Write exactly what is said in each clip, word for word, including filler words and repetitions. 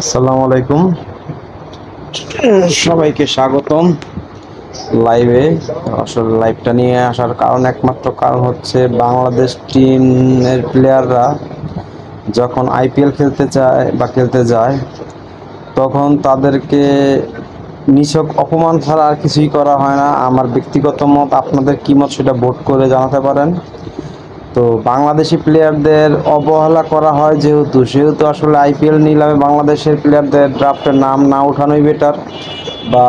আসসালামু আলাইকুম, সবাইকে স্বাগতম লাইভে। আসলে লাইভটা নিয়ে আসার কারণ একমাত্র কারণ হচ্ছে বাংলাদেশ টিমের প্লেয়াররা যখন আইপিএল খেলতে চায় বা খেলতে যায় তখন তাদেরকে নিছক অপমান ছাড়া আর কিছুই করা হয় না। আমার ব্যক্তিগত মত, আপনাদের কী মত সেটা ভোট করে জানাতে পারেন। তো বাংলাদেশি প্লেয়ারদের অবহেলা করা হয় যেহেতু সেহেতু আসলে আইপিএল নিলামে বাংলাদেশের প্লেয়ারদের ড্রাফটের নাম না ওঠানোই বেটার, বা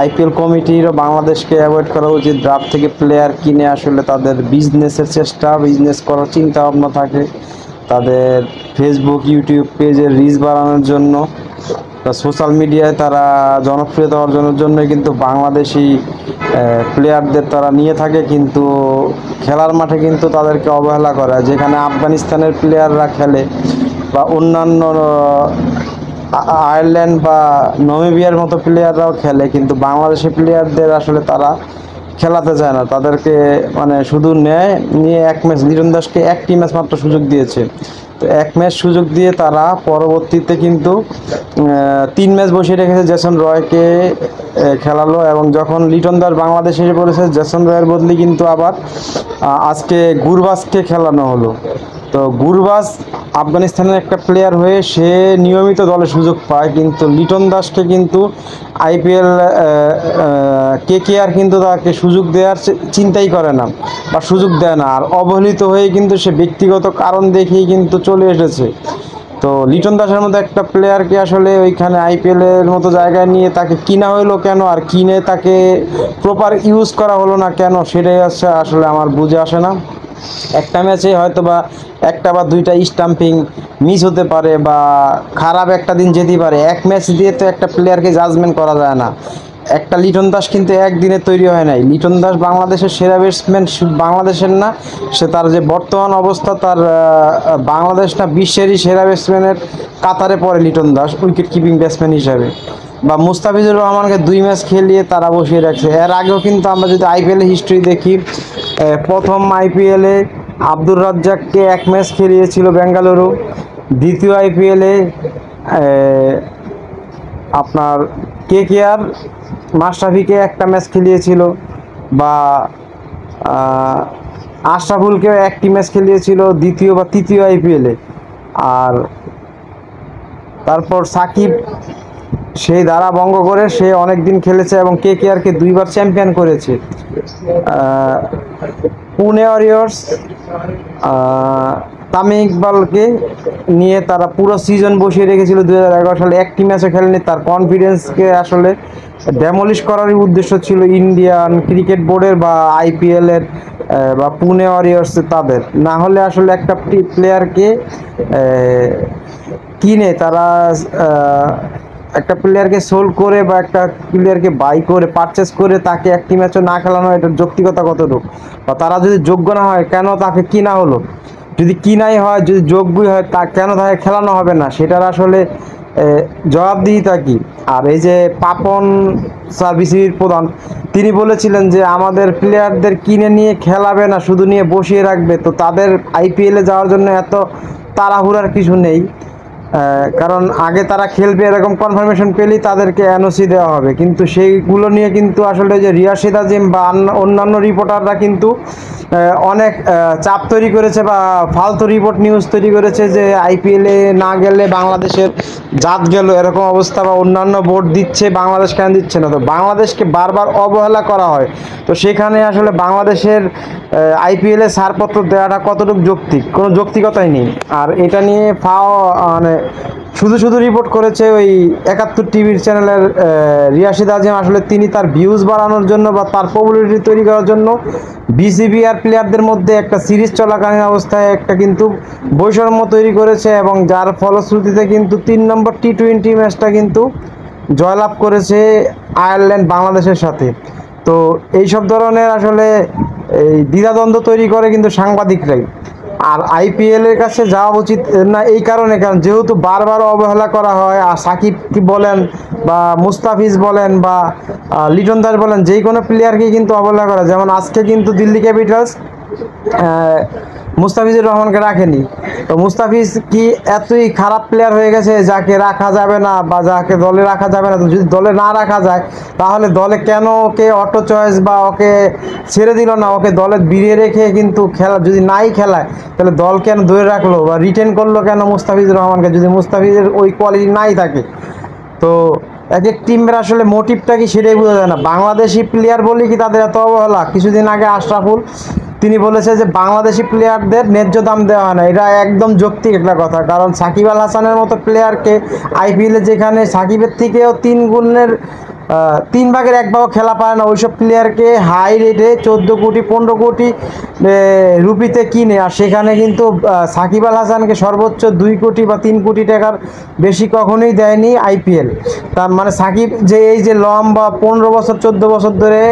আইপিএল কমিটিরও বাংলাদেশকে অ্যাভয়েড করা উচিত। ড্রাফট থেকে প্লেয়ার কিনে আসলে তাদের বিজনেসের চেষ্টা, বিজনেস করার চিন্তা ভাবনা থাকে তাদের, ফেসবুক ইউটিউব পেজের রিচ বাড়ানোর জন্য বা সোশ্যাল মিডিয়ায় তারা জনপ্রিয়তা অর্জনের জন্য কিন্তু বাংলাদেশি প্লেয়ারদের তারা নিয়ে থাকে, কিন্তু খেলার মাঠে কিন্তু তাদেরকে অবহেলা করে। যেখানে আফগানিস্তানের প্লেয়াররা খেলে বা অন্যান্য আয়ারল্যান্ড বা নমিবিয়ার মতো প্লেয়াররাও খেলে, কিন্তু বাংলাদেশি প্লেয়ারদের আসলে তারা খেলাতে চায় না। তাদেরকে মানে শুধু নেয়, নিয়ে এক ম্যাচ, লিটন দাসকে একটি ম্যাচ মাত্র সুযোগ দিয়েছে, তো এক ম্যাচ সুযোগ দিয়ে তারা পরবর্তীতে কিন্তু তিন ম্যাচ বসিয়ে রেখেছে, জেসন রয়কে খেলালো। এবং যখন লিটন দাস বাংলাদেশে এসে পড়েছে, জেসন রয়ের বদলে কিন্তু আবার আজকে গুরবাজকে খেলানো হলো। তো গুরবাজ আফগানিস্তানের একটা প্লেয়ার হয়ে সে নিয়মিত দলে সুযোগ পায়, কিন্তু লিটন দাসকে কিন্তু আইপিএল কে কে আর কিন্তু তাকে সুযোগ দেওয়ার চিন্তাই করে না বা সুযোগ দেয় না, আর অবহেলিত হয়ে কিন্তু সে ব্যক্তিগত কারণ দেখিয়ে কিন্তু চলে এসেছে। তো লিটন দাসের মতো একটা প্লেয়ারকে আসলে ওইখানে আইপিএলের মতো জায়গায় নিয়ে তাকে কিনা হলো কেন, আর কিনে তাকে প্রপার ইউজ করা হলো না কেন, সেটাই হচ্ছে আসলে আমার বুঝে আসে না। একটা ম্যাচে হয়তো বা একটা বা দুইটা স্টাম্পিং মিস হতে পারে বা খারাপ একটা দিন যেতে পারে, এক ম্যাচ দিয়ে তো একটা প্লেয়ারকে জাজমেন্ট করা যায় না। একটা লিটন দাস কিন্তু একদিনে তৈরি হয় নাই। লিটন দাস বাংলাদেশের সেরা ব্যাটসম্যান, বাংলাদেশের না, সে তার যে বর্তমান অবস্থা তার বাংলাদেশ না বিশ্বেরই সেরা ব্যাটসম্যানের কাতারে পড়ে Liton Das wicket keeping batsman হিসাবে। বা মুস্তাফিজুর রহমানকে দুই ম্যাচ খেলিয়ে তারা বসিয়ে রাখছে। এর আগেও কিন্তু আমরা যদি আইপিএলের হিস্ট্রি দেখি, প্রথম আইপিএলে আব্দুর রাজ্জাককে এক ম্যাচ খেলিয়েছিল বেঙ্গালুরু, দ্বিতীয় আইপিএলে আপনার কে কে আর মাশরাফিকে একটা ম্যাচ খেলিয়েছিল, বা আশরাফুলকেও একটি ম্যাচ খেলিয়েছিল দ্বিতীয় বা তৃতীয় আইপিএলে। আর তারপর সাকিব সেই ধারা ভঙ্গ করে সে অনেক দিন খেলেছে এবং কে কে আরকে দুইবার চ্যাম্পিয়ন করেছে। পুনে ওয়ারিয়র্স তামিম ইকবালকে নিয়ে তারা পুরো সিজন বসিয়ে রেখেছিল দুই হাজার এগারো সালে, একটি ম্যাচও খেলেনি। তার কনফিডেন্সকে আসলে ডেমলিশ করারই উদ্দেশ্য ছিল ইন্ডিয়ান ক্রিকেট বোর্ডের বা আইপিএলের বা পুনে ওয়ারিয়র্স তাদের, না হলে আসলে একটা প্লেয়ারকে কিনে তারা একটা প্লেয়ারকে সোল্ড করে বা একটা প্লেয়ারকে বাই করে পারচেস করে তাকে একটি ম্যাচও না খেলানো, এটার যৌক্তিকতা কতটুকু? বা তারা যদি যোগ্য না হয় কেন তাকে কিনা হলো? যদি কিনাই হয়, যদি যোগ্যই হয়, তা কেন তাকে খেলানো হবে না? সেটার আসলে জবাবদিহিতা কি? আর এই যে পাপন সার্ভিসির প্রধান তিনি বলেছিলেন যে আমাদের প্লেয়ারদের কিনে নিয়ে খেলাবে না, শুধু নিয়ে বসিয়ে রাখবে। তো তাদের আইপিএলে যাওয়ার জন্য এত তাড়াহুড়ার কিছু নেই, কারণ আগে তারা খেলবে এরকম কনফার্মেশন পেলেই তাদেরকে এনওসি দেওয়া হবে। কিন্তু সেইগুলো নিয়ে কিন্তু আসলে যে রিয়াশিদ আজিম বা অন্যান্য রিপোর্টাররা কিন্তু অনেক চাপ তৈরি করেছে বা ফালতু রিপোর্ট নিউজ তৈরি করেছে যে আইপিএলে না গেলে বাংলাদেশের জাত গেল, এরকম অবস্থা, বা অন্যান্য বোর্ড দিচ্ছে বাংলাদেশ কেন দিচ্ছে না। তো বাংলাদেশকে বারবার অবহেলা করা হয়, তো সেখানে আসলে বাংলাদেশের আইপিএলে ছাড়পত্র দেওয়াটা কতটুকু যৌক্তিক? কোনো যৌক্তিকতাই নেই। আর এটা নিয়ে ফাও মানে শুধু শুধু রিপোর্ট করেছে ওই একাত্তর টিভির চ্যানেলের রিয়াশিদ আজিম। আসলে তিনি তার ভিউজ বাড়ানোর জন্য বা তার পপুলারিটি তৈরি করার জন্য বিসিবি আর প্লেয়ারদের মধ্যে একটা সিরিজ চলাকালীন অবস্থায় একটা কিন্তু বৈষম্য তৈরি করেছে, এবং যার ফলশ্রুতিতে কিন্তু তিন নম্বর টি টোয়েন্টি ম্যাচটা কিন্তু জয়লাভ করেছে আয়ারল্যান্ড বাংলাদেশের সাথে। তো এইসব ধরনের আসলে এই দ্বিধাদ্বন্দ্ব তৈরি করে কিন্তু সাংবাদিকরাই, আর আইপিএলের কাছে যাওয়া উচিত না এই কারণে, কারণ যেহেতু বারবার অবহেলা করা হয়। আর সাকিব বলেন বা মুস্তাফিজ বলেন বা লিটন দাস বলেন, যেই কোনো প্লেয়ারকেই কিন্তু অবহেলা করা। যেমন আজকে কিন্তু দিল্লি ক্যাপিটালস मुस्ताफिजुर रहमान के रखेनी तो मुस्ताफिज की एतई खराब प्लेयर हो गए जाके रखा जाए ना बा जाके दले रखा जाए ना तो जो दले ना रखा जाए ताहले दले केन ओके अटो चॉइस बा ओके छेड़े दिल ना ओके दले बिड़े रेखे किन्तु खेला जो नाई खेलाय ताहले दल केन धरे राखलो बा रिटेन करलो केन मुस्ताफिजुर रहमान के जो मुस्ताफिजेर ओई क्वालिटी नाई थाके तो एक एक टीमेर आसले मोटिवटा कि सेटाई बोझा जाए ना बांग्लादेशी प्लेयार बोली कि तादेर एत अवहेला किछुदिन आगे आशराफुल তিনি বলেছে যে বাংলাদেশি প্লেয়ারদের ন্যায্য দাম দেওয়া হয় না এটা একদম যৌক্তিক একটা কথা কারণ সাকিব আল হাসানের মতো প্লেয়ারকে আইপিএলে যেখানে সাকিবের থেকেও তিন গুণের তিন ভাগের এক ভাগও খেলা পায় না ওইসব প্লেয়ারকে হাই রেটে চোদ্দ কোটি পনেরো কোটি রুপিতে কিনে আর সেখানে কিন্তু সাকিব আল হাসানকে সর্বোচ্চ দুই কোটি বা তিন কোটি টাকার বেশি কখনোই দেয়নি আইপিএল তার মানে সাকিব যে এই যে লম্বা পনেরো বছর চোদ্দ বছর ধরে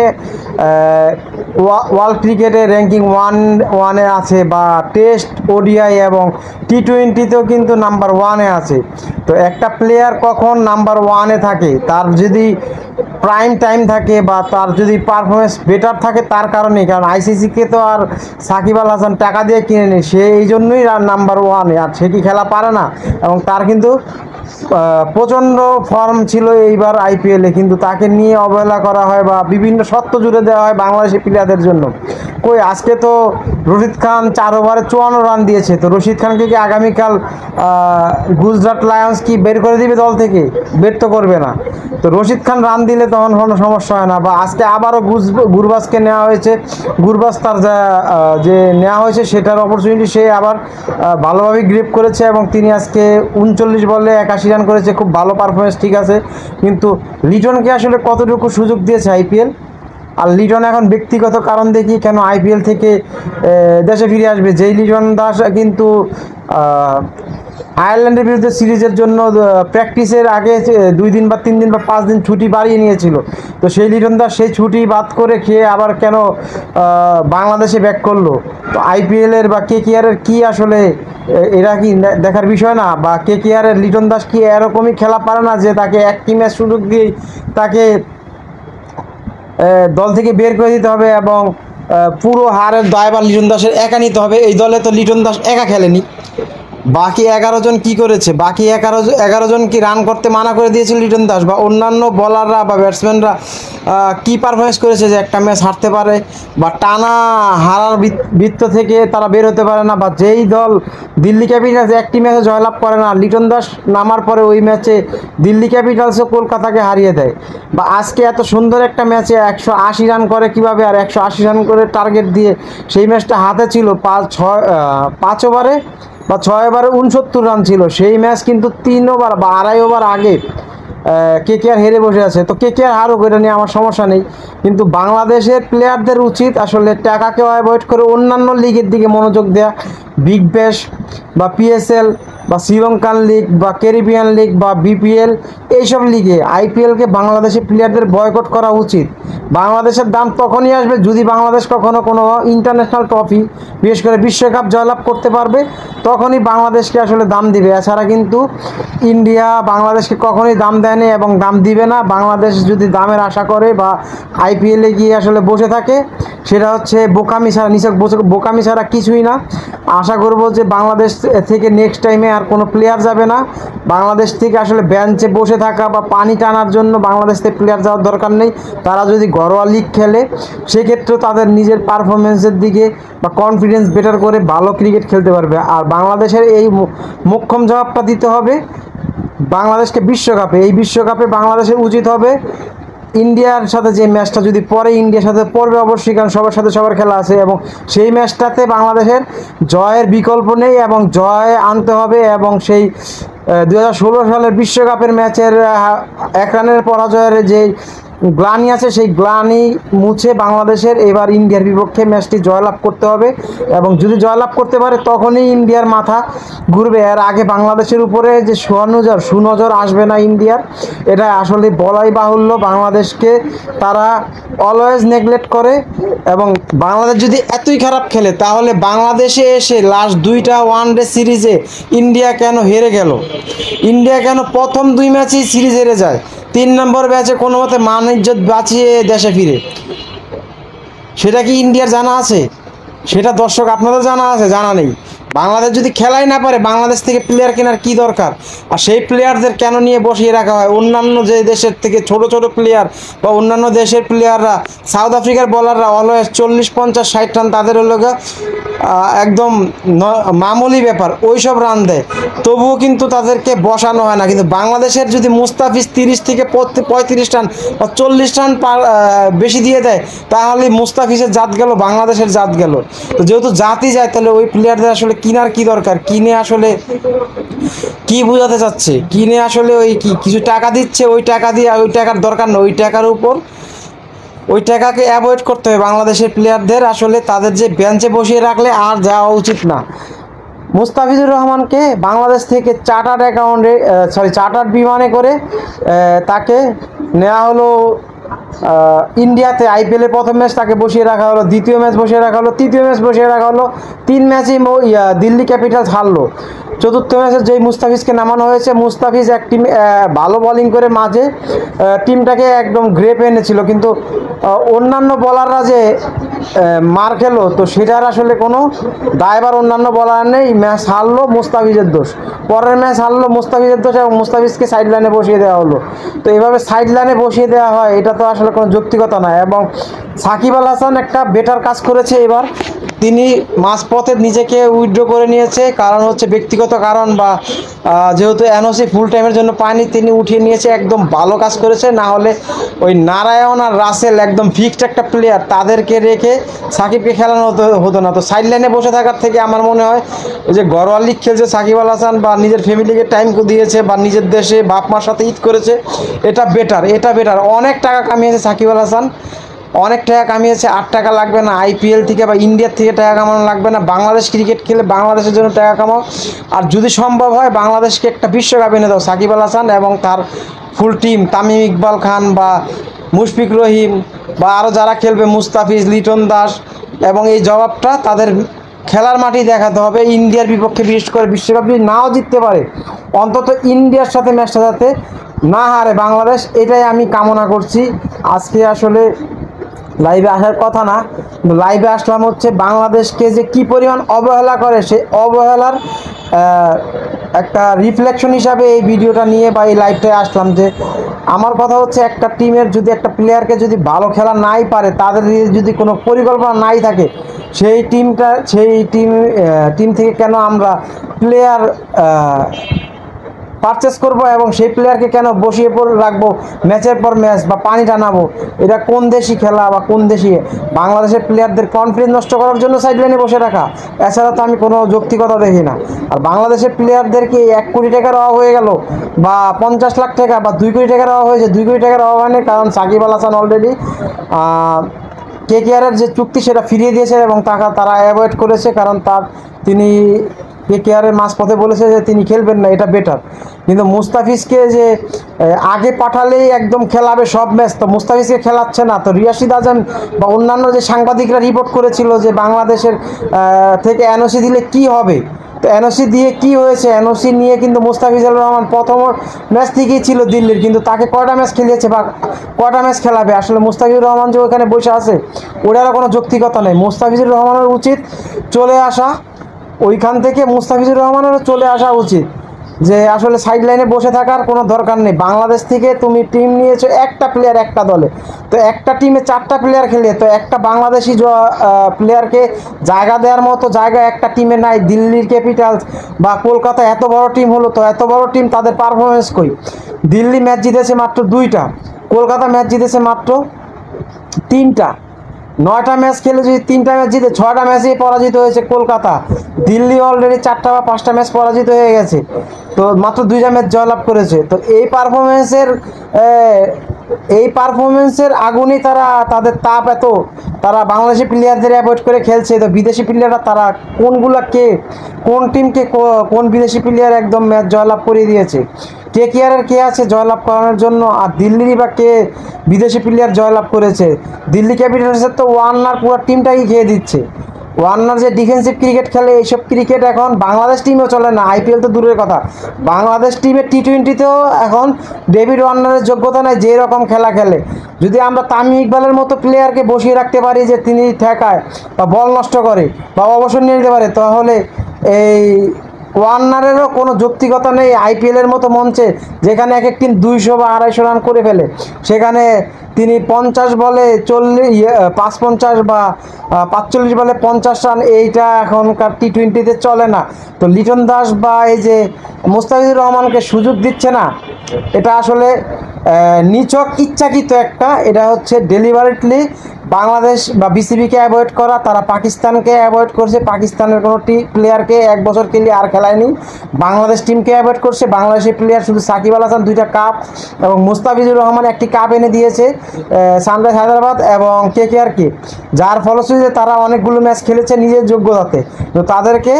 ওয়ার্ল্ড ক্রিকেটে র্যাঙ্কিং ওয়ান ওয়ানে আছে বা টেস্ট ওডিআই এবং টি টোয়েন্টিতেও কিন্তু নাম্বার ওয়ানে আছে তো একটা প্লেয়ার কখন নাম্বার ওয়ানে থাকে তার যদি प्राइम टाइम थे जो परफरमेंस बेटार थे तर कारण कारण आईसीसी के तो साकिब आल हासान टाका दिए कई नम्बर वन से कि खेला पारे ना और तार किन्तु प्रचंड फर्म छिलो एइबार आईपीएल किन्तु ताके निये अवहेला करा हय बा विभिन्न शर्त जुड़े देवा हय बांग्लादेशी प्लेयारदेर जोन्नो कोई आज के तो रशीद खान चार ओभारे चुवान्न रान दिए तो रशीद खान के आगामीकाल गुजरात लायन्स की बेर करे दिबे दल थेके बेर तो करबे ना तो रशीद खान रान दिले तखन कोनो समस्या हय ना बा आज के आबारो गुरबाज के नेওয়া হয়েছে गुरबाज तार जे नेওয়া হয়েছে सेटार अपरचुनिटी से आबार भालोभाबे ग्रिप करेছে এবং তিনি আজকে उनचल्लिस বলে একাশি রান করেছে খুব ভালো পারফরম্যান্স ঠিক আছে কিন্তু লিটনকে আসলে কতটুকু সুযোগ দিয়েছে আইপিএল আর লিটন এখন ব্যক্তিগত কারণ দেখি কেন আইপিএল থেকে দেশে ফিরে আসবে যেই লিটন দাস কিন্তু আয়ারল্যান্ডের বিরুদ্ধে সিরিজের জন্য প্র্যাকটিসের আগে দুই দিন বা তিন দিন বা পাঁচ দিন ছুটি বাড়িয়ে নিয়েছিল তো সেই লিটন দাস সেই ছুটি বাদ করে খেয়ে আবার কেন বাংলাদেশে ব্যাক করলো তো আইপিএলের বা কেকেআরের কি আসলে এরা কি দেখার বিষয় না বা কেকেআরের লিটন দাস কি এরকমই খেলা পারে না যে তাকে এক ম্যাচ সুযোগ দিয়ে তাকে দল থেকে বের করে দিতে হবে এবং পুরো হারের দায়ভার লিটন দাসের একা নিতে হবে এই দলে তো লিটন দাস একা খেলেনি বাকি এগারো জন কি করেছে বাকি এগারো এগারো জন কি রান করতে মানা করে দিয়েছে লিটন দাস বা অন্যান্য বলাররা বা ব্যাটসম্যানরা কি পারফরমেন্স করেছে যে একটা ম্যাচ হারতে পারে বা টানা হারার বৃত্ত থেকে তারা বের হতে পারে না বা যেই দল দিল্লি ক্যাপিটালস একটি ম্যাচে জয়লাভ করে না লিটন দাস নামার পরে ওই ম্যাচে দিল্লি ক্যাপিটালসও কলকাতাকে হারিয়ে দেয় বা আজকে এত সুন্দর একটা ম্যাচে একশো আশি রান করে কিভাবে আর একশো আশি রান করে টার্গেট দিয়ে সেই ম্যাচটা হাতে ছিল পাঁচ ছয় পাঁচ ওভারে বা ছয় ওভারে উনসত্তর রান ছিল সেই ম্যাচ কিন্তু তিন ওভার বা আড়াই ওভার আগে কেকেআর হেরে বসে আছে তো কেকেআর হারুক এটা নিয়ে আমার সমস্যা নেই কিন্তু বাংলাদেশের প্লেয়ারদের উচিত আসলে টাকাকে অ্যাভয়েড করে অন্যান্য লিগের দিকে মনোযোগ দেয়া বিগ ব্যাশ বা পিএসএল বা শ্রীলঙ্কান লিগ বা ক্যারিবিয়ান লিগ বা বিপিএল এইসব লিগে আইপিএলকে বাংলাদেশি প্লেয়ারদের বয়কট করা উচিত বাংলাদেশের দাম তখনই আসবে যদি বাংলাদেশ কখনো কোনো ইন্টারন্যাশনাল ট্রফি বিশেষ করে বিশ্বকাপ জয়লাভ করতে পারবে তখনই বাংলাদেশকে আসলে দাম দিবে এছাড়া কিন্তু ইন্ডিয়া বাংলাদেশকে কখনোই দাম দেয়নি এবং দাম দিবে না বাংলাদেশ যদি দামের আশা করে বা আইপিএলে গিয়ে আসলে বসে থাকে সেটা হচ্ছে বোকামি ছাড়া নিছক বোকামি ছাড়া কিছুই না আশা করব যে বাংলাদেশ থেকে নেক্সট টাইমে আর কোনো প্লেয়ার যাবে না বাংলাদেশ থেকে আসলে বেঞ্চে বসে থাকা বা পানি টানার জন্য বাংলাদেশ থেকে প্লেয়ার যাওয়ার দরকার নেই তারা যদি ঘরোয়া লিগ খেলে সেক্ষেত্রেও তাদের নিজের পারফরমেন্সের দিকে বা কনফিডেন্স বেটার করে ভালো ক্রিকেট খেলতে পারবে আর বাংলাদেশের এই মোক্ষম জবাবটা দিতে হবে বাংলাদেশকে বিশ্বকাপে এই বিশ্বকাপে বাংলাদেশের উচিত হবে ইন্ডিয়ার সাথে যে ম্যাচটা যদি পরে ইন্ডিয়ার সাথে পড়বে অবশ্যই কারণ সবার সাথে সবার খেলা আছে এবং সেই ম্যাচটাতে বাংলাদেশের জয়ের বিকল্প নেই এবং জয় আনতে হবে এবং সেই দু হাজার ষোলো সালের বিশ্বকাপের ম্যাচের এক রানের পরাজয়ের যে গ্লানি আছে সেই গ্লানি মুছে বাংলাদেশের এবার ইন্ডিয়ার বিপক্ষে ম্যাচটি জয়লাভ করতে হবে এবং যদি জয়লাভ করতে পারে তখনই ইন্ডিয়ার মাথা ঘুরবে আর আগে বাংলাদেশের উপরে যে সুনজর সুনজর আসবে না ইন্ডিয়ার এটা আসলে বলাই বাহুল্য বাংলাদেশকে তারা অলওয়েজ নেগলেক্ট করে এবং বাংলাদেশ যদি এতই খারাপ খেলে তাহলে বাংলাদেশে এসে লাস্ট দুইটা ওয়ান ডে সিরিজে ইন্ডিয়া কেন হেরে গেল ইন্ডিয়া কেন প্রথম দুই ম্যাচেই সিরিজ হেরে যায় তিন নম্বর ম্যাচে কোনো মতে মান ইজ্জত বাঁচিয়ে দেশে ফিরে সেটা কি ইন্ডিয়ার জানা আছে সেটা দর্শক আপনাদের জানা আছে জানা নেই। বাংলাদেশ যদি খেলাই না পারে বাংলাদেশ থেকে প্লেয়ার কেনার কি দরকার, আর সেই প্লেয়ারদের কেন নিয়ে বসিয়ে রাখা হয়? অন্যান্য যে দেশের থেকে ছোট ছোট প্লেয়ার বা অন্যান্য দেশের প্লেয়াররা, সাউথ আফ্রিকার বলাররা অলওয়েজ চল্লিশ পঞ্চাশ ষাট রান তাদের লোক একদম মামুলি ব্যাপার, ওই সব রান দেয়, তবুও কিন্তু তাদেরকে বসানো হয় না। কিন্তু বাংলাদেশের যদি মুস্তাফিজ তিরিশ থেকে পঁয়ত্রিশ রান বা চল্লিশ রান বেশি দিয়ে দেয় তাহলে মুস্তাফিজের জাত গেল, বাংলাদেশের জাত গেল। তো যেহেতু জাতি যায় তাহলে ওই প্লেয়ারদের আসলে কিনার কি দরকার? কিনে আসলে কি বোঝাতে চাচ্ছে? কিনে আসলে ওই কি কিছু টাকা দিচ্ছে, ওই টাকা দিয়ে ওই টাকার দরকার না, ওই টাকার উপর ওই টাকাকে অ্যাভয়েড করতে হবে। বাংলাদেশের প্লেয়ারদের আসলে তাদের যে বেঞ্চে বসিয়ে রাখলে আর যাওয়া উচিত না। মুস্তাফিজুর রহমানকে বাংলাদেশ থেকে চার্টার অ্যাকাউন্টে সরি চার্টার বিমানে করে তাকে নেওয়া হলো ইন্ডিয়াতে। আইপিএলে প্রথম ম্যাচ তাকে বসিয়ে রাখা হলো, দ্বিতীয় ম্যাচ বসিয়ে রাখা হলো, তৃতীয় ম্যাচ বসিয়ে রাখা হলো। তিন ম্যাচই দিল্লি ক্যাপিটালস হারলো। চতুর্থ ম্যাচে যেই মুস্তাফিজকে নামানো হয়েছে, মুস্তাফিজ এক টিম ভালো বোলিং করে মাঝে টিমটাকে একদম গ্রেপে এনেছিল, কিন্তু অন্যান্য বলাররা যে মার খেলো তো সেটার আসলে কোনো দায়ভার অন্যান্য বলার নেই। ম্যাচ হারলো মুস্তাফিজের দোষ, পরের ম্যাচ হারলো মুস্তাফিজের দোষ এবং মুস্তাফিজকে সাইড লাইনে বসিয়ে দেওয়া হলো। তো এভাবে সাইড লাইনে বসিয়ে দেওয়া হয় এটা তো আসলে কোনো যৌক্তিকতা নয়। এবং সাকিব আল হাসান একটা বেটার কাজ করেছে এবার, তিনি মাঝপথে নিজেকে উইথড্র করে নিয়েছে, কারণ হচ্ছে ব্যক্তিগত কারণ বা যেহেতু এনওসি ফুল টাইমের জন্য পায়নি, তিনি উঠিয়ে নিয়েছে, একদম ভালো কাজ করেছে। না হলে ওই নারায়ণ আর রাসেল একদম ফিক্সড একটা প্লেয়ার, তাদেরকে রেখে সাকিবকে খেলানো হতো হতো না। তো সাইড লাইনে বসে থাকার থেকে আমার মনে হয় ওই যে ঘরোয়া লিগ খেলছে সাকিব আল হাসান বা নিজের ফ্যামিলিকে টাইম দিয়েছে বা নিজের দেশে বাপ মার সাথে ঈদ করেছে, এটা বেটার, এটা বেটার। অনেক টাকা কামিয়েছে সাকিব আল হাসান, অনেক টাকা কামিয়েছে। আট টাকা লাগবে না আইপিএল থেকে বা ইন্ডিয়ার থেকে টাকা কামানো লাগবে না, বাংলাদেশ ক্রিকেট খেলে বাংলাদেশের জন্য টাকা কামাও। আর যদি সম্ভব হয় বাংলাদেশকে একটা বিশ্বকাপ এনে দাও সাকিব আল হাসান এবং তার ফুল টিম, তামিম ইকবাল খান বা মুশফিকুর রহিম বা আরও যারা খেলবে, মুস্তাফিজ, লিটন দাস, এবং এই জবাবটা তাদের খেলার মাঠে দেখাতে হবে। ইন্ডিয়ার বিপক্ষে বিশেষ করে বিশ্বকাপ যদি নাও জিততে পারে অন্তত ইন্ডিয়ার সাথে ম্যাচটা যাতে না হারে বাংলাদেশ, এটাই আমি কামনা করছি। আজকে আসলে লাইভে আসার কথা না, লাইভে আসলাম হচ্ছে বাংলাদেশকে যে কি পরিমাণ অবহেলা করে সে অবহেলার একটা রিফ্লেকশন হিসাবে এই ভিডিওটা নিয়ে বা এই লাইভটায় আসলাম। যে আমার কথা হচ্ছে একটা টিমের যদি একটা প্লেয়ারকে যদি ভালো খেলা নাই পারে, তাদের যদি কোনো পরিকল্পনা নাই থাকে, সেই টিমটা সেই টিম টিম থেকে কেন আমরা প্লেয়ার পারচেস করবো এবং সেই প্লেয়ারকে কেন বসিয়ে রাখবো ম্যাচের পর ম্যাচ বা পানি টানাবো? এটা কোন দেশি খেলা বা কোন দেশি? বাংলাদেশের প্লেয়ারদের কনফিডেন্স নষ্ট করার জন্য সাইড লাইনে বসে রাখা, এছাড়া তো আমি কোনো যৌক্তিকতা দেখি না। আর বাংলাদেশের প্লেয়ারদেরকে এক কোটি টাকার অভাব হয়ে গেল বা পঞ্চাশ লাখ টাকা বা দুই কোটি টাকার অভাব হয়েছে, দুই কোটি টাকার অভাব হয়নি, কারণ Shakib Al Hasan already K K আরের যে চুক্তি সেটা ফিরিয়ে দিয়েছে এবং টাকা তারা অ্যাভয়েড করেছে, কারণ তার তিনি কে কে আরের মাঝপথে বলেছে যে তিনি খেলবেন না, এটা বেটার। কিন্তু মুস্তাফিজকে যে আগে পাঠালেই একদম খেলাবে সব ম্যাচ, তো মুস্তাফিজকে খেলাচ্ছে না। তো রিয়াশিদ আজান বা অন্যান্য যে সাংবাদিকরা রিপোর্ট করেছিল যে বাংলাদেশের থেকে এনওসি দিলে কি হবে, তো এনওসি দিয়ে কি হয়েছে? এনওসি নিয়ে কিন্তু মুস্তাফিজুর রহমান প্রথম ম্যাচ থেকেই ছিল দিল্লির, কিন্তু তাকে কয়টা ম্যাচ খেলিয়েছে বা কয়টা ম্যাচ খেলাবে? আসলে মুস্তাফিজুর রহমান যে ওখানে বসে আছে ওটারও কোনো যৌক্তিকতা নেই। মুস্তাফিজুর রহমানের উচিত চলে আসা, ওইখান থেকে মুস্তাফিজুর রহমানেরও চলে আসা উচিত যে আসলে সাইড লাইনে বসে থাকার কোনো দরকার নেই। বাংলাদেশ থেকে তুমি টিম নিয়েছো একটা প্লেয়ার একটা দলে, তো একটা টিমে চারটা প্লেয়ার খেলে তো একটা বাংলাদেশি প্লেয়ারকে জায়গা দেওয়ার মতো জায়গা একটা টিমে নাই। দিল্লির ক্যাপিটালস বা কলকাতা এত বড় টিম হলো, তো এত বড় টিম তাদের পারফরমেন্স কই? দিল্লি ম্যাচ জিতেছে মাত্র দুইটা, কলকাতা ম্যাচ জিতেছে মাত্র তিনটা। নয়টা ম্যাচ খেলে যদি তিনটা ম্যাচ জিতে ছয়টা ম্যাচেই পরাজিত হয়েছে কলকাতা, দিল্লি অলরেডি চারটা বা পাঁচটা ম্যাচ পরাজিত হয়ে গেছে, তো মাত্র দুইটা ম্যাচ জয়লাভ করেছে। তো এই পারফরমেন্সের এই পারফরমেন্সের আগুনেই তারা তাদের তাপ এত, তারা বাংলাদেশি প্লেয়ারদের অ্যাভয়েড করে খেলছে। তো বিদেশি প্লেয়াররা তারা কোনগুলা কে কোন টিমকে কোন বিদেশি প্লেয়ার একদম ম্যাচ জয়লাভ করিয়ে দিয়েছে? কে কে আরের কে আছে জয়লাভ করানোর জন্য? আর দিল্লিরই বা কে বিদেশি প্লেয়ার জয়লাভ করেছে? দিল্লি ক্যাপিটালসের তো ওয়ার্নার পুরো টিমটাই খেয়ে দিচ্ছে। वार्नार जो डिफेंसिव क्रिकेट खेले ये सब क्रिकेट एखन बांग्लादेश टीमेओ चले ना, आईपीएल तो दूर कथा बांग्लादेश टीमेर टी टोन्टीतेओ एखन डेविड वार्नारेर योग्यता नाई जे रकम खेला खेले। যদি আমরা তামিম ইকবালের মতো প্লেয়ারকে বসিয়ে রাখতে পারি যে তিনি ঠেকায় বা বল নষ্ট করে বা অবসর নিয়ে নিতে পারে, তাহলে এই ওয়ার্নারেরও কোনো যৌক্তিকতা নেই আইপিএলের মতো মঞ্চে যেখানে এক একদিন দুইশো বা আড়াইশো রান করে ফেলে, সেখানে তিনি পঞ্চাশ বলে চল্লিশ পাঁচ পঞ্চাশ বা পাঁচচল্লিশ বলে পঞ্চাশ রান, এইটা এখনকার টি টোয়েন্টিতে চলে না। তো লিটন দাস বা এই যে মুস্তাফিজুর রহমানকে সুযোগ দিচ্ছে না, এটা আসলে নিছক ইচ্ছাকৃত একটা, এটা হচ্ছে ডেলিভারেটলি বাংলাদেশ বা বিসিবিকে অ্যাভয়েড করা। তারা পাকিস্তানকে অ্যাভয়েড করছে, পাকিস্তানের কোনো টি প্লেয়ারকে এক বছর খেলে আর খেলায়নি, বাংলাদেশ টিমকে অ্যাভয়েড করছে, বাংলাদেশের প্লেয়ার শুধু সাকিব আল হাসান দুইটা কাপ এবং মুস্তাফিজুর রহমান একটি কাপ এনে দিয়েছে সানরাইজ হায়দ্রাবাদ এবং কে কে আরকে, যার ফলশ্রুতিতে তারা অনেকগুলো ম্যাচ খেলেছে নিজের যোগ্যতাতে, তো তাদেরকে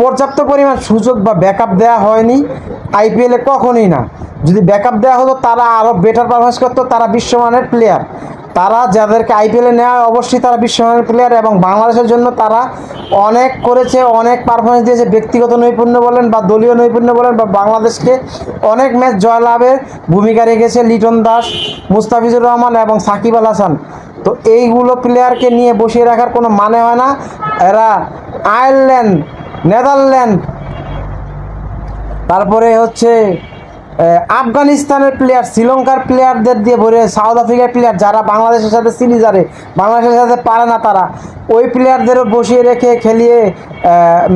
পর্যাপ্ত পরিমাণ সুযোগ বা ব্যাকআপ দেওয়া হয়নি আইপিএলে কখনোই না। যদি ব্যাকআপ দেওয়া হতো তারা আরও বেটার পারফরমেন্স করতো, তারা বিশ্বমানের প্লেয়ার, তারা যাদেরকে আইপিএলে নেওয়া হয় অবশ্যই তারা বিশ্বমানের প্লেয়ার এবং বাংলাদেশের জন্য তারা অনেক করেছে, অনেক পারফরমেন্স দিয়েছে, ব্যক্তিগত নৈপুণ্য বলেন বা দলীয় নৈপুণ্য বলেন বা বাংলাদেশকে অনেক ম্যাচ জয়লাভের ভূমিকা রেখেছে লিটন দাস, মুস্তাফিজুর রহমান এবং সাকিব আল হাসান। তো এইগুলো প্লেয়ারকে নিয়ে বসিয়ে রাখার কোনো মানে হয় না। এরা আয়ারল্যান্ড, নেদারল্যান্ড, তারপরে হচ্ছে আফগানিস্তানের প্লেয়ার, শ্রীলঙ্কার প্লেয়ারদের দিয়ে ভরে, সাউথ আফ্রিকার প্লেয়ার যারা বাংলাদেশের সাথে সিরিজ হারে, বাংলাদেশের সাথে পারে না, তারা ওই প্লেয়ারদেরও বসিয়ে রেখে খেলিয়ে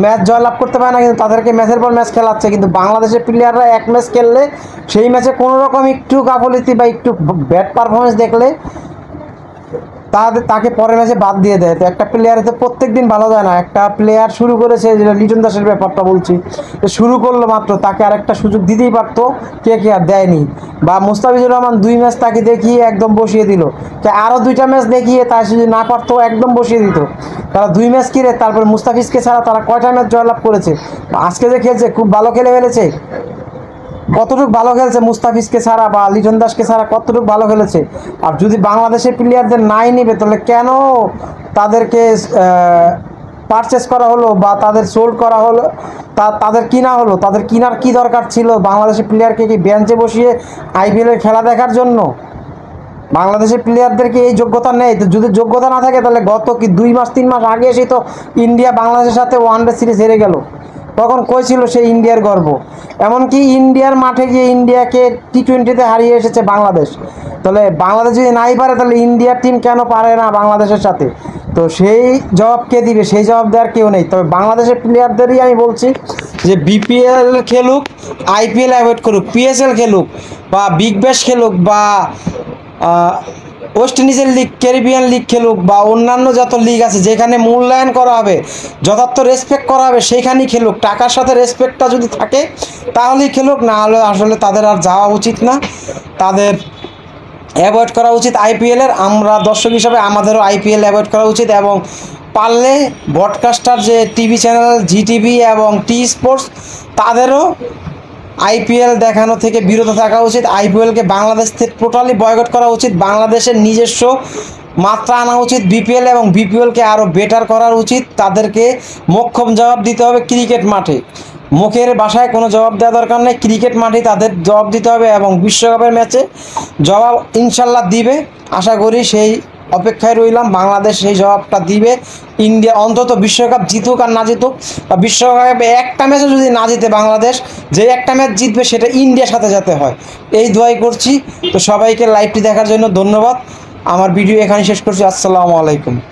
ম্যাচ জয়লাভ করতে পারে না, কিন্তু তাদেরকে ম্যাচের পর ম্যাচ খেলাচ্ছে। কিন্তু বাংলাদেশের প্লেয়াররা এক ম্যাচ খেললে সেই ম্যাচে কোনোরকম একটু গাফলিতি বা একটু ব্যাড পারফরমেন্স দেখলে তাদের তাকে পরের ম্যাচে বাদ দিয়ে দেয়। তো একটা প্লেয়ারে তো প্রত্যেক দিন ভালো যায় না, একটা প্লেয়ার শুরু করেছে, যেটা লিটন দাসের ব্যাপারটা বলছি, শুরু করলো মাত্র তাকে আর একটা সুযোগ দিতেই পারতো, কে কে আর দেয়নি, বা মুস্তাফিজুর রহমান দুই ম্যাচ তাকে দেখিয়ে একদম বসিয়ে দিল, কে আরও দুইটা ম্যাচ দেখিয়ে তার যদি না পারতো একদম বসিয়ে দিত। তারা দুই ম্যাচ কিনে তারপর মুস্তাফিজকে ছাড়া তারা কয়টা ম্যাচ জয়লাভ করেছে? আজকে যে খেলছে খুব ভালো খেলে ফেলেছে, কতটুকু ভালো খেলছে মুস্তাফিজকে ছাড়া বা লিটন দাসকে ছাড়া কতটুকু ভালো খেলেছে। আর যদি বাংলাদেশের প্লেয়ারদের নাই নেবে তাহলে কেন তাদেরকে পারচেস করা হলো বা তাদের সোল্ড করা হলো, তা তাদের কিনা হলো, তাদের কিনার কি দরকার ছিল? বাংলাদেশের প্লেয়ারকে কি বেঞ্চে বসিয়ে আইপিএলের খেলা দেখার জন্য? বাংলাদেশের প্লেয়ারদেরকে এই যোগ্যতা নেই। তো যদি যোগ্যতা না থাকে তাহলে গত কি দুই মাস তিন মাস আগে এসেই তো ইন্ডিয়া বাংলাদেশের সাথে ওয়ানডে সিরিজ হেরে গেল, তখন কই ছিল সেই ইন্ডিয়ার গর্ব? এমনকি ইন্ডিয়ার মাঠে গিয়ে ইন্ডিয়াকে টি টোয়েন্টিতে হারিয়ে এসেছে বাংলাদেশ। তাহলে বাংলাদেশ যদি নাই পারে তাহলে ইন্ডিয়ার টিম কেন পারে না বাংলাদেশের সাথে? তো সেই জবাব কে দিবে? সেই জবাব দেওয়ার কেউ নেই। তবে বাংলাদেশের প্লেয়ারদেরই আমি বলছি যে বিপিএল খেলুক, আইপিএল অ্যাভয়েড করুক, পিএসএল খেলুক বা বিগ ব্যাশ খেলুক বা ওয়েস্ট ইন্ডিজের লিগ, ক্যারিবিয়ান লিগ খেলুক বা অন্যান্য যত লিগ আছে যেখানে মূল্যায়ন করা হবে, যথার্থ রেসপেক্ট করা হবে, সেইখানেই খেলুক। টাকার সাথে রেসপেক্টটা যদি থাকে তাহলেই খেলুক, না হলে আসলে তাদের আর যাওয়া উচিত না, তাদের অ্যাভয়েড করা উচিত আইপিএলের। আমরা দর্শক হিসাবে আমাদেরও আইপিএল অ্যাভয়েড করা উচিত এবং পারলে ব্রডকাস্টার যে টিভি চ্যানেল জি টিভি এবং টি স্পোর্টস তাদেরও আইপিএল দেখানো থেকে বিরত থাকা উচিত। আইপিএলকে বাংলাদেশ থেকে টোটালি বয়কট করা উচিত, বাংলাদেশের নিজস্ব মাত্রা আনা উচিত। বিপিএল এবং বিপিএলকে আরও বেটার করা উচিত, তাদেরকে মোক্ষম জবাব দিতে হবে ক্রিকেট মাঠে। মুখের ভাষায় কোনো জবাব দেওয়া দরকার নেই, ক্রিকেট মাঠে তাদের জবাব দিতে হবে এবং বিশ্বকাপের ম্যাচে জবাব ইনশাল্লাহ দিবে, আশা করি সেই অপেক্ষায় রইলাম। বাংলাদেশ সেই জবাবটা দিবে, ইন্ডিয়া অন্তত বিশ্বকাপ জিতুক আর না জিতুক, বা বিশ্বকাপে একটা ম্যাচও যদি না জিতে বাংলাদেশ, যে একটা ম্যাচ জিতবে সেটা ইন্ডিয়ার সাথে যাতে হয়, এই দোয়াই করছি। তো সবাইকে লাইভটি দেখার জন্য ধন্যবাদ, আমার ভিডিও এখানে শেষ করছি, আসসালামু আলাইকুম।